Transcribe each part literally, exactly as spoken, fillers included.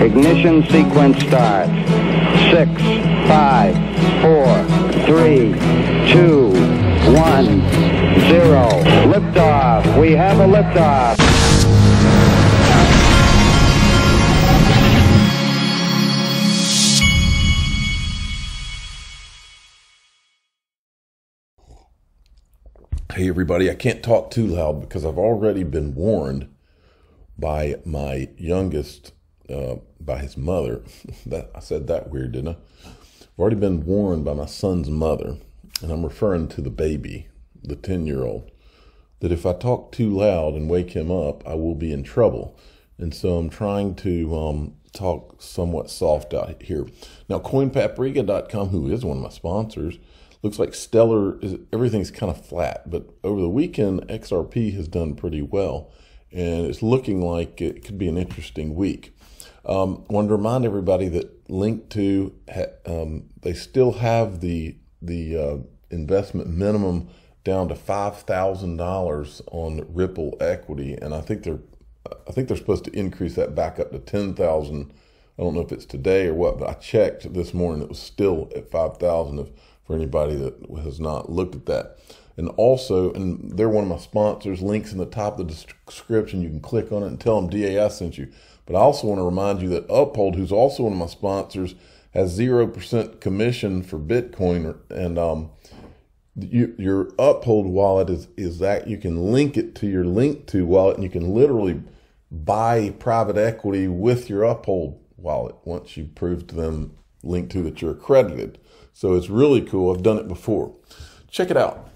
Ignition sequence starts. Six, five, four, three, two, one, zero. Liftoff. We have a liftoff. Hey everybody, I can't talk too loud because I've already been warned by my youngest, uh, by his mother. that I said that weird, didn't I? I've already been warned by my son's mother, and I'm referring to the baby, the ten-year-old, that if I talk too loud and wake him up, I will be in trouble. And so I'm trying to um, talk somewhat soft out here. Now, coin paprika dot com, who is one of my sponsors, looks like Stellar, is, everything's kind of flat, but over the weekend, X R P has done pretty well, and it's looking like it could be an interesting week. Um, I want to remind everybody that linked to, um, they still have the, the uh, investment minimum down to five thousand dollars on Ripple equity, and I think they're, I think they're supposed to increase that back up to ten thousand dollars. I don't know if it's today or what, but I checked this morning, it was still at five thousand dollars. For anybody that has not looked at that. And also, and they're one of my sponsors, links in the top of the description, you can click on it and tell them D A I sent you. But I also want to remind you that Uphold, who's also one of my sponsors, has zero percent commission for Bitcoin, and um, you, your Uphold wallet is, is that you can link it to your link to wallet, and you can literally buy private equity with your Uphold wallet once you prove to them, link to, that you're accredited. So it's really cool. I've done it before. Check it out.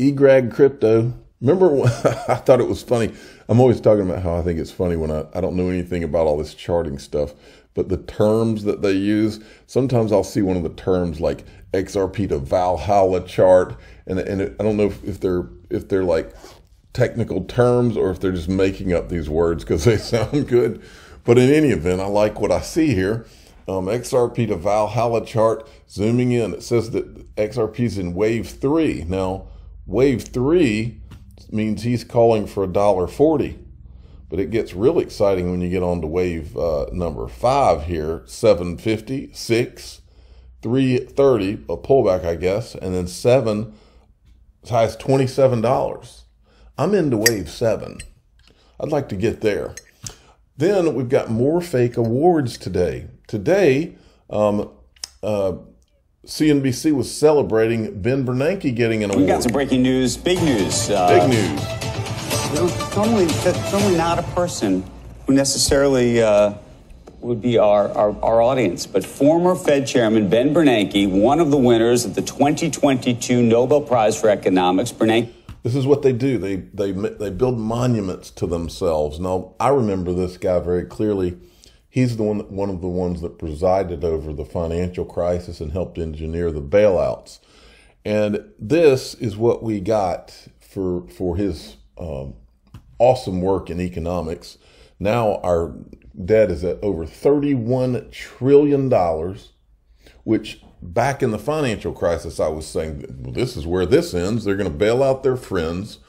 eGrag crypto. Remember, when I thought it was funny. I'm always talking about how I think it's funny when I, I don't know anything about all this charting stuff. But the terms that they use, sometimes I'll see one of the terms like X R P to Valhalla chart. And, and it, I don't know if, if they're if they're like technical terms or if they're just making up these words because they sound good. But in any event, I like what I see here. Um, X R P to Valhalla chart, zooming in, it says that X R P is in wave three. Now, wave three means he's calling for a dollar forty, but it gets really exciting when you get on to wave uh, number five here, seven fifty, six, three thirty, a pullback, I guess, and then seven, as high as twenty-seven dollars. I'm into wave seven. I'd like to get there. Then we've got more fake awards today. Today, um, uh, C N B C was celebrating Ben Bernanke getting an award. We've got some breaking news, big news. Uh, big news. You know, normally, that's normally not a person who necessarily uh, would be our, our, our audience, but former Fed Chairman Ben Bernanke, one of the winners of the twenty twenty-two Nobel Prize for Economics. Bernanke. This is what they do. They, they, they build monuments to themselves. Now, I remember this guy very clearly. He's the one, one of the ones that presided over the financial crisis and helped engineer the bailouts. And this is what we got for, for his um, awesome work in economics. Now our debt is at over thirty-one trillion dollars, which back in the financial crisis, I was saying, well, this is where this ends. They're going to bail out their friends,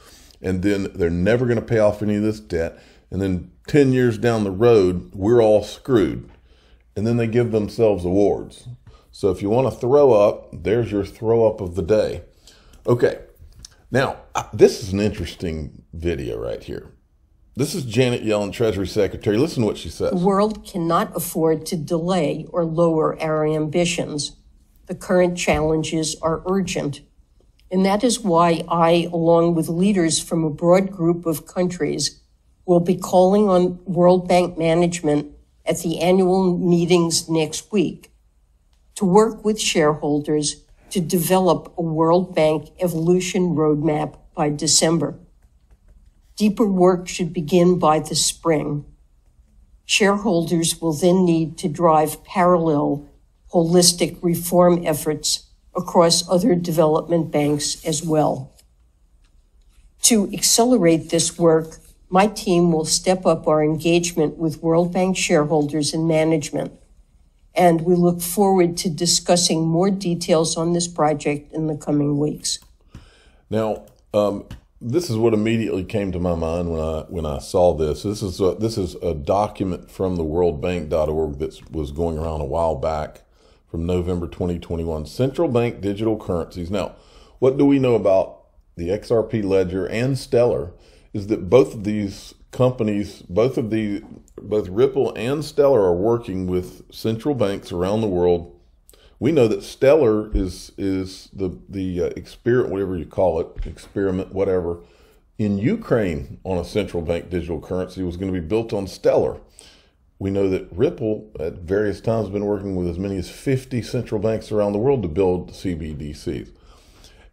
and then they're never going to pay off any of this debt. And then ten years down the road, we're all screwed. And then they give themselves awards. So if you want to throw up, there's your throw up of the day. Okay. Now, this is an interesting video right here. This is Janet Yellen, Treasury Secretary. Listen to what she says. The world cannot afford to delay or lower our ambitions. The current challenges are urgent. And that is why I, along with leaders from a broad group of countries, we'll be calling on World Bank management at the annual meetings next week to work with shareholders to develop a World Bank evolution roadmap by December. Deeper work should begin by the spring. Shareholders will then need to drive parallel, holistic reform efforts across other development banks as well. To accelerate this work, my team will step up our engagement with World Bank shareholders and management, and we look forward to discussing more details on this project in the coming weeks. Now, um, this is what immediately came to my mind when I when I saw this. This is a, this is a document from the world bank dot org that was going around a while back from November twenty twenty-one. Central bank digital currencies. Now, what do we know about the X R P Ledger and Stellar? Is that both of these companies, both of the both Ripple and Stellar are working with central banks around the world. We know that Stellar is is the the uh, experiment, whatever you call it, experiment, whatever, in Ukraine on a central bank digital currency was going to be built on Stellar. We know that Ripple at various times has been working with as many as fifty central banks around the world to build C B D Cs.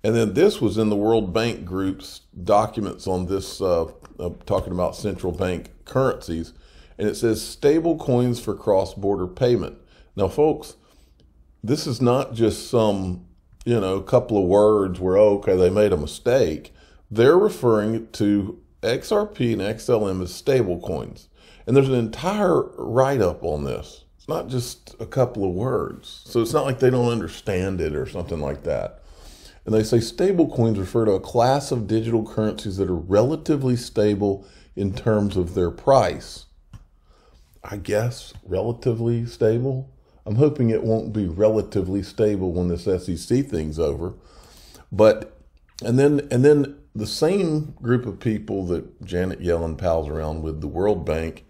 And then this was in the World Bank Group's documents on this, uh, uh, talking about central bank currencies. And it says stable coins for cross-border payment. Now, folks, this is not just some, you know, couple of words where, oh, okay, they made a mistake. They're referring to X R P and X L M as stable coins. And there's an entire write-up on this. It's not just a couple of words. So it's not like they don't understand it or something like that. And they say stable coins refer to a class of digital currencies that are relatively stable in terms of their price. I guess relatively stable. I'm hoping it won't be relatively stable when this S E C thing's over. But, and then, and then the same group of people that Janet Yellen pals around with, the World Bank,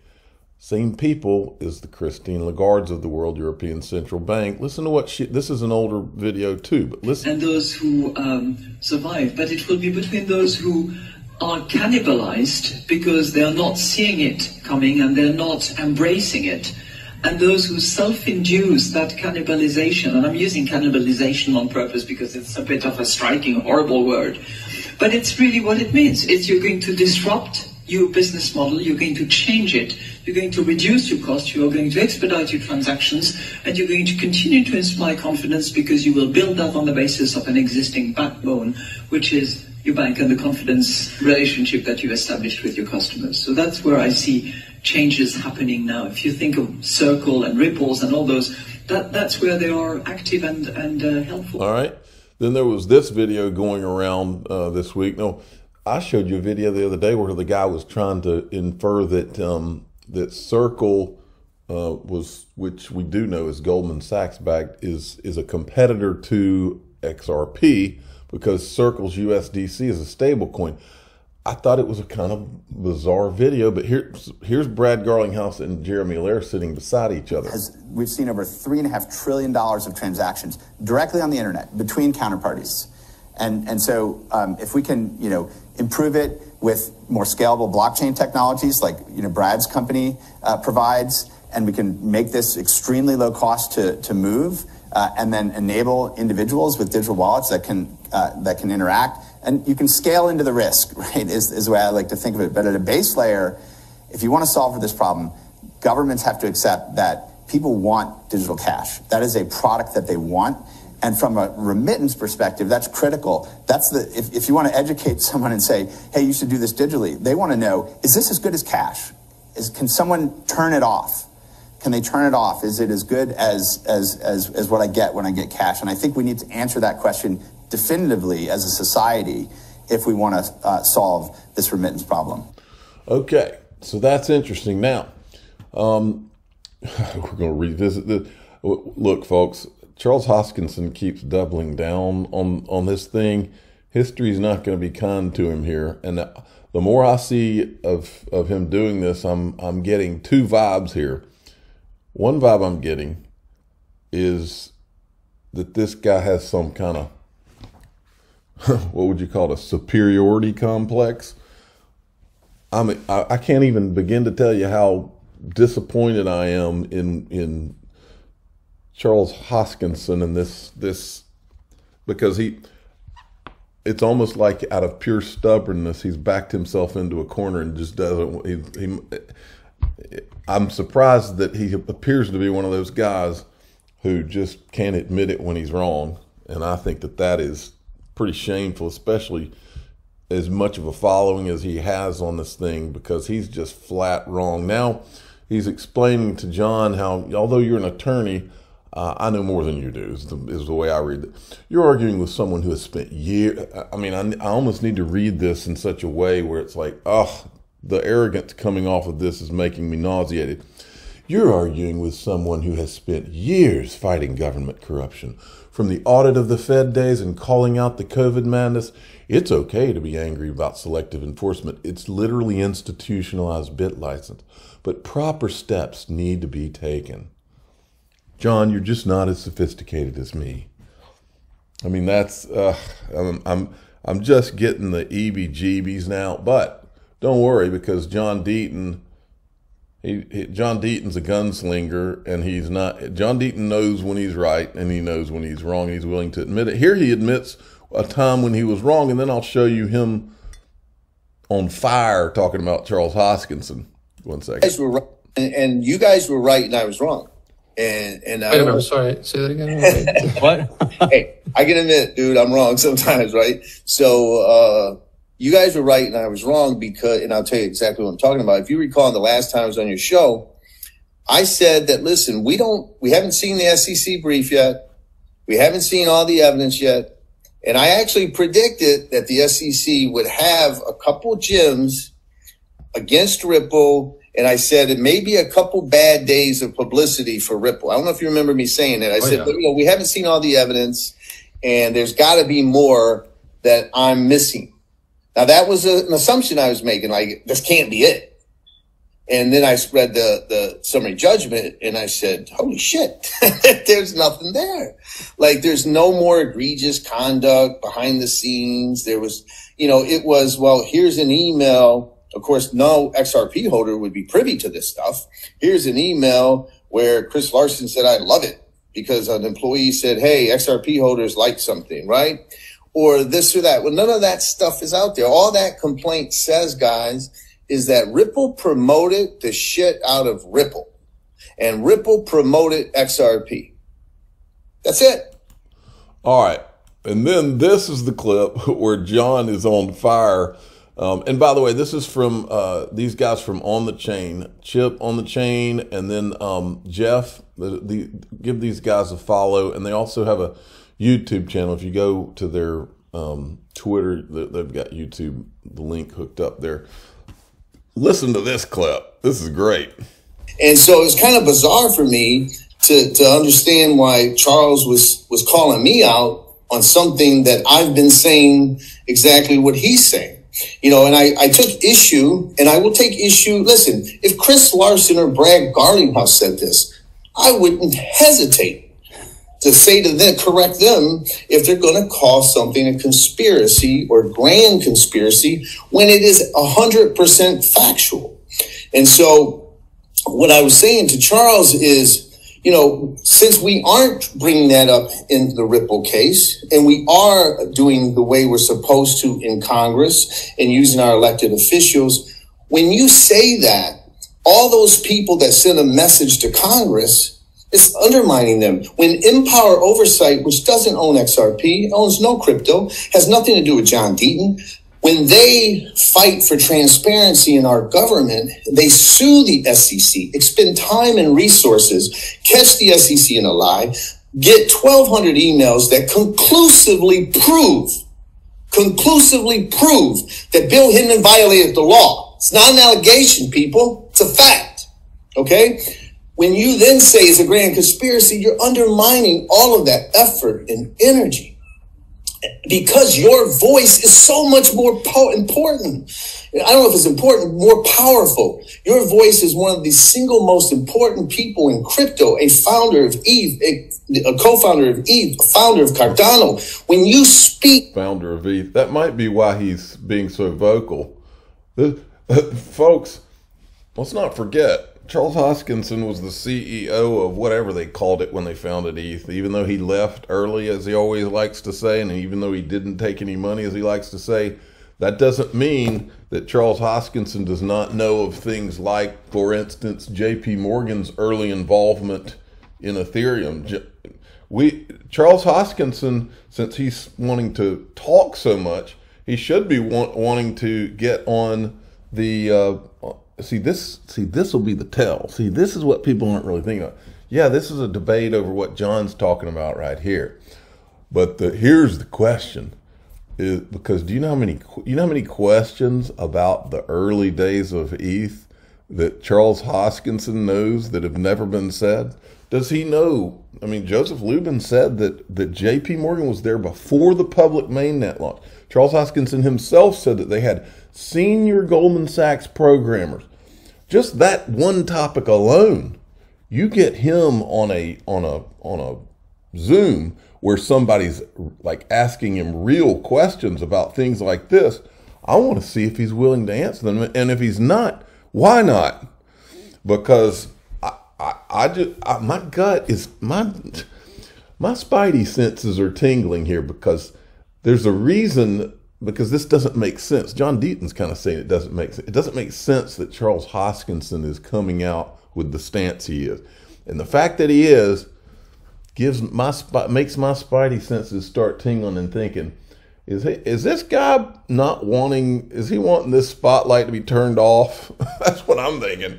same people is the Christine Lagardes of the world, European Central Bank. Listen to what she, this is an older video too, but listen. And those who um, survive, but it will be between those who are cannibalized because they're not seeing it coming and they're not embracing it. And those who self-induce that cannibalization, and I'm using cannibalization on purpose because it's a bit of a striking, horrible word, but it's really what it means. It's you're going to disrupt your business model, you're going to change it, you're going to reduce your cost, you're going to expedite your transactions, and you're going to continue to inspire confidence because you will build that on the basis of an existing backbone, which is your bank and the confidence relationship that you established with your customers. So that's where I see changes happening now. If you think of Circle and Ripples and all those, that, that's where they are active and, and uh, helpful. All right. Then there was this video going around uh, this week. No, I showed you a video the other day where the guy was trying to infer that um, that Circle uh, was, which we do know is Goldman Sachs backed, is is a competitor to X R P because Circle's U S D C is a stable coin. I thought it was a kind of bizarre video, but here's here's Brad Garlinghouse and Jeremy Allaire sitting beside each other. As we've seen over three and a half trillion dollars of transactions directly on the internet between counterparties. And, and so um, if we can, you know, improve it with more scalable blockchain technologies like, you know, Brad's company uh, provides, and we can make this extremely low cost to, to move uh, and then enable individuals with digital wallets that can, uh, that can interact. And you can scale into the risk, right, is, is the way I like to think of it. But at a base layer, if you want to solve for this problem, governments have to accept that people want digital cash. That is a product that they want. And from a remittance perspective, that's critical. That's the, if, if you want to educate someone and say, hey, you should do this digitally, they want to know, is this as good as cash? Is, can someone turn it off? Can they turn it off? Is it as good as, as, as, as what I get when I get cash? And I think we need to answer that question definitively as a society if we want to uh, solve this remittance problem. Okay, so that's interesting. Now, um, we're going to revisit this. Look, folks, Charles Hoskinson keeps doubling down on, on this thing. History's not going to be kind to him here. And the, the more I see of, of him doing this, I'm, I'm getting two vibes here. One vibe I'm getting is that this guy has some kind of, what would you call it, a superiority complex. I'm, I, I can't even begin to tell you how disappointed I am in, in, Charles Hoskinson and this, this, because he, it's almost like out of pure stubbornness, he's backed himself into a corner and just doesn't, he, he, I'm surprised that he appears to be one of those guys who just can't admit it when he's wrong. And I think that that is pretty shameful, especially as much of a following as he has on this thing, because he's just flat wrong. Now, he's explaining to John how, although you're an attorney, Uh, I know more than you do, is the, is the way I read it. You're arguing with someone who has spent years. I mean, I, I almost need to read this in such a way where it's like, oh, the arrogance coming off of this is making me nauseated. You're arguing with someone who has spent years fighting government corruption. From the audit of the Fed days and calling out the COVID madness, it's okay to be angry about selective enforcement. It's literally institutionalized bit license. But proper steps need to be taken. John, you're just not as sophisticated as me. I mean, that's, uh, I'm, I'm, I'm just getting the E B G Bs now, but don't worry, because John Deaton, he, he, John Deaton's a gunslinger, and he's not, John Deaton knows when he's right, and he knows when he's wrong, and he's willing to admit it. Here he admits a time when he was wrong, and then I'll show you him on fire talking about Charles Hoskinson. One second. You guys were right, and, and you guys were right, and I was wrong. And and I I'm sorry, say that again. What? Hey, I can admit, dude, I'm wrong sometimes, right? So uh you guys were right and I was wrong, because, and I'll tell you exactly what I'm talking about. If you recall, the last time I was on your show, I said that, listen, we don't we haven't seen the S E C brief yet. We haven't seen all the evidence yet. And I actually predicted that the S E C would have a couple gyms against Ripple. And I said, it may be a couple bad days of publicity for Ripple. I don't know if you remember me saying that. I oh, said, yeah. But, you know, we haven't seen all the evidence, and there's got to be more that I'm missing. Now, that was a, an assumption I was making, like, this can't be it. And then I read the, the summary judgment, and I said, holy shit, there's nothing there. Like, there's no more egregious conduct behind the scenes. There was, you know, it was, well, here's an email. Of course, no X R P holder would be privy to this stuff. Here's an email where Chris Larson said, I love it, because an employee said, hey, X R P holders like something, right? Or this or that. Well, none of that stuff is out there. All that complaint says, guys, is that Ripple promoted the shit out of Ripple, and Ripple promoted X R P. That's it. All right. And then this is the clip where John is on fire. Um, and by the way, this is from uh, these guys from On the Chain, Chip on the Chain, and then um, Jeff. The, the, give these guys a follow, and they also have a YouTube channel. If you go to their um, Twitter, they've got YouTube, the link hooked up there. Listen to this clip. This is great. And so it's kind of bizarre for me to, to understand why Charles was, was calling me out on something that I've been saying exactly what he's saying. You know, and I, I took issue, and I will take issue. Listen, if Chris Larson or Brad Garlinghouse said this, I wouldn't hesitate to say to them, correct them, if they're going to call something a conspiracy or grand conspiracy when it is one hundred percent factual. And so what I was saying to Charles is, you know, since we aren't bringing that up in the Ripple case, and we are doing the way we're supposed to in Congress and using our elected officials, when you say that, all those people that send a message to Congress, it's undermining them. When Empower Oversight, which doesn't own X R P, owns no crypto, has nothing to do with John Deaton, when they fight for transparency in our government, they sue the S E C, expend time and resources, catch the S E C in a lie, get twelve hundred emails that conclusively prove, conclusively prove that Bill Hinman violated the law. It's not an allegation, people. It's a fact, okay? When you then say it's a grand conspiracy, you're undermining all of that effort and energy, because your voice is so much more po important. I don't know if it's important, more powerful. Your voice is one of the single most important people in crypto, a founder of E T H, a, a co-founder of E T H, a founder of Cardano. When you speak... Founder of E T H. That might be why he's being so vocal. Uh, uh, folks, let's not forget, Charles Hoskinson was the C E O of whatever they called it when they founded E T H, even though he left early, as he always likes to say, and even though he didn't take any money, as he likes to say. That doesn't mean that Charles Hoskinson does not know of things like, for instance, J P Morgan's early involvement in Ethereum. We, Charles Hoskinson, since he's wanting to talk so much, he should be want, wanting to get on the... Uh, See this. See this will be the tell. See, this is what people aren't really thinking about. yeah, this is a debate over what John's talking about right here. But the, here's the question. Is, because do you know how many you know how many questions about the early days of E T H that Charles Hoskinson knows that have never been said? Does he know? I mean, Joseph Lubin said that, that J P Morgan was there before the public mainnet launch. Charles Hoskinson himself said that they had senior Goldman Sachs programmers. Just that one topic alone, you get him on a on a on a Zoom where somebody's like asking him real questions about things like this. I want to see if he's willing to answer them, and if he's not, why not? Because I, I just, I, my gut is, my, my spidey senses are tingling here, because there's a reason, because this doesn't make sense. John Deaton's kind of saying it doesn't make sense. It doesn't make sense that Charles Hoskinson is coming out with the stance he is. And the fact that he is gives my, makes my spidey senses start tingling and thinking, is, he, is this guy not wanting, is he wanting this spotlight to be turned off? That's what I'm thinking.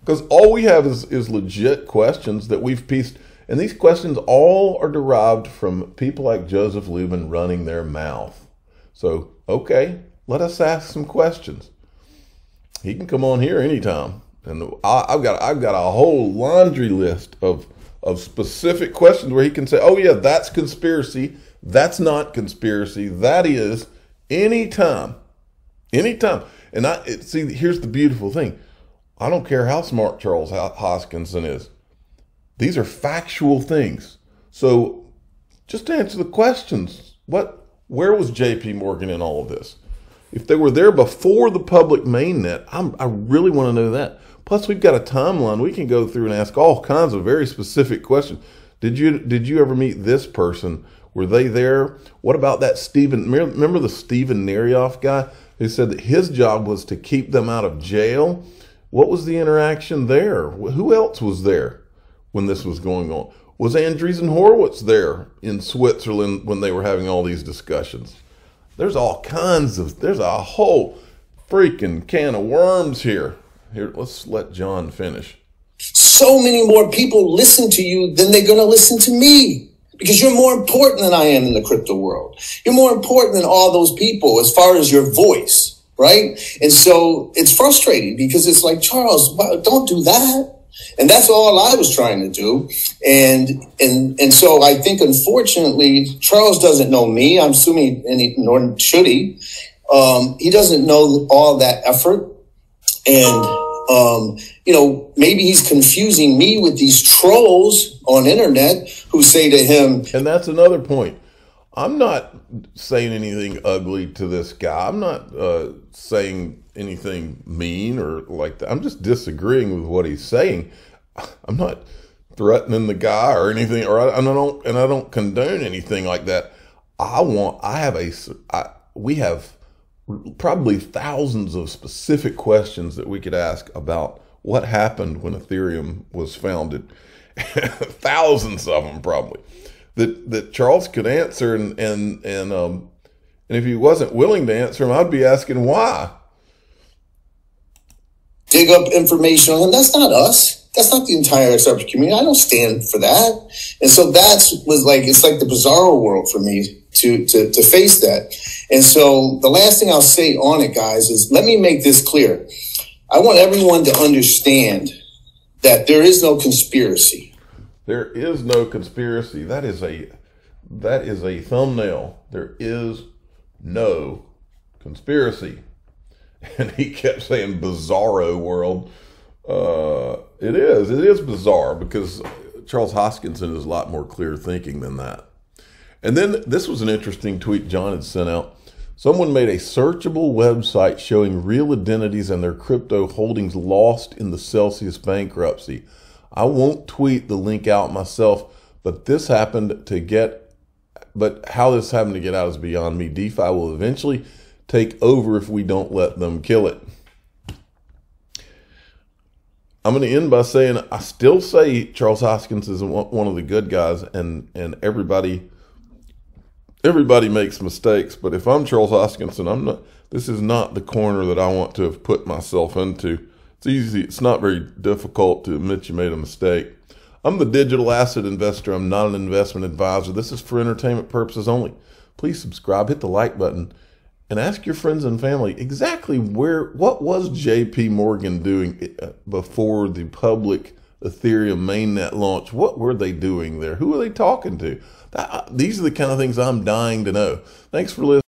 Because all we have is, is legit questions that we've pieced. And these questions all are derived from people like Joseph Lubin running their mouth. So, okay, let us ask some questions. He can come on here anytime. And I, I've got I've got a whole laundry list of, of specific questions where he can say, oh, yeah, that's conspiracy. That's not conspiracy. That is, anytime. Anytime. And I it, see, here's the beautiful thing. I don't care how smart Charles Hoskinson is. These are factual things. So just to answer the questions, what, where was J P Morgan in all of this? If they were there before the public mainnet, I'm, I really want to know that. Plus, we've got a timeline. We can go through and ask all kinds of very specific questions. Did you, did you ever meet this person? Were they there? What about that Stephen? Remember the Stephen Narioff guy who said that his job was to keep them out of jail? What was the interaction there? Who else was there when this was going on? Was Andreessen Horowitz there in Switzerland when they were having all these discussions? There's all kinds of, there's a whole freaking can of worms here. Here, let's let John finish. So many more people listen to you than they're going to listen to me, because you're more important than I am in the crypto world. You're more important than all those people as far as your voice. Right. And so it's frustrating, because it's like, Charles, don't do that. And that's all I was trying to do. And and and so I think, unfortunately, Charles doesn't know me. I'm assuming, and he, nor should he. Um, he doesn't know all that effort. And, um, you know, maybe he's confusing me with these trolls on internet who say to him. And that's another point. I'm not saying anything ugly to this guy. I'm not uh, saying anything mean or like that. I'm just disagreeing with what he's saying. I'm not threatening the guy or anything, or I, and I don't and I don't condone anything like that. I want. I have a. I, we have probably thousands of specific questions that we could ask about what happened when Ethereum was founded. Thousands of them, probably. That, that Charles could answer, and and and um and if he wasn't willing to answer him, I'd be asking why. Dig up information on him. That's not us. That's not the entire X R P community. I don't stand for that. And so that's was like it's like the bizarro world for me to to to face that. And so the last thing I'll say on it, guys, is let me make this clear. I want everyone to understand that there is no conspiracy. There is no conspiracy. That is a that is a thumbnail. There is no conspiracy. And he kept saying bizarro world. Uh, it is. It is bizarre, because Charles Hoskinson is a lot more clear thinking than that. And then this was an interesting tweet John had sent out. Someone made a searchable website showing real identities and their crypto holdings lost in the Celsius bankruptcy. I won't tweet the link out myself, but this happened to get, but how this happened to get out is beyond me. DeFi will eventually take over if we don't let them kill it. I'm going to end by saying, I still say Charles Hoskinson is one of the good guys, and, and everybody, everybody makes mistakes. But if I'm Charles Hoskinson, I'm not, this is not the corner that I want to have put myself into. It's easy. It's not very difficult to admit you made a mistake. I'm the digital asset investor. I'm not an investment advisor. This is for entertainment purposes only. Please subscribe, hit the like button, and ask your friends and family exactly where, what was J P Morgan doing before the public Ethereum mainnet launch? What were they doing there? Who were they talking to? These are the kind of things I'm dying to know. Thanks for listening.